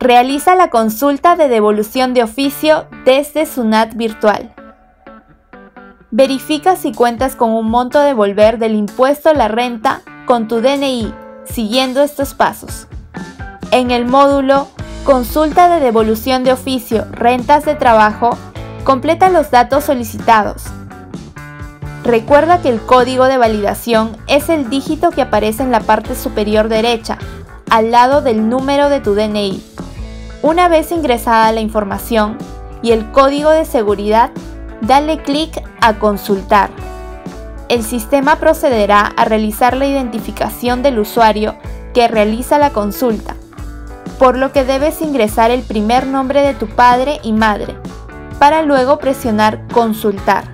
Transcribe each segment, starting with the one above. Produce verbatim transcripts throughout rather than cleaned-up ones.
Realiza la consulta de devolución de oficio desde SUNAT Virtual. Verifica si cuentas con un monto a devolver del impuesto a la renta con tu D N I, siguiendo estos pasos. En el módulo Consulta de devolución de oficio, rentas de trabajo, completa los datos solicitados. Recuerda que el código de validación es el dígito que aparece en la parte superior derecha, al lado del número de tu D N I. Una vez ingresada la información y el código de seguridad, dale clic a Consultar. El sistema procederá a realizar la identificación del usuario que realiza la consulta, por lo que debes ingresar el primer nombre de tu padre y madre, para luego presionar Consultar.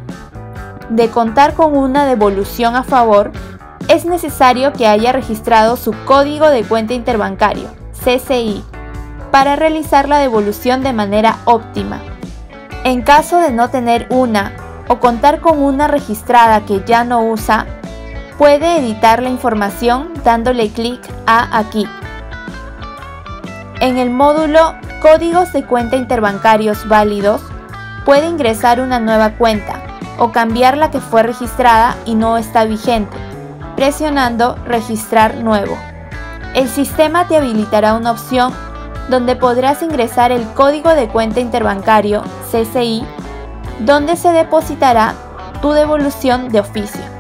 De contar con una devolución a favor, es necesario que haya registrado su código de cuenta interbancario, C C I, para realizar la devolución de manera óptima. En caso de no tener una o contar con una registrada que ya no usa, puede editar la información dándole clic a Aquí. En el módulo Códigos de cuenta interbancarios válidos, puede ingresar una nueva cuenta o cambiar la que fue registrada y no está vigente, presionando Registrar nuevo. El sistema te habilitará una opción donde podrás ingresar el código de cuenta interbancario, C C I, donde se depositará tu devolución de oficio.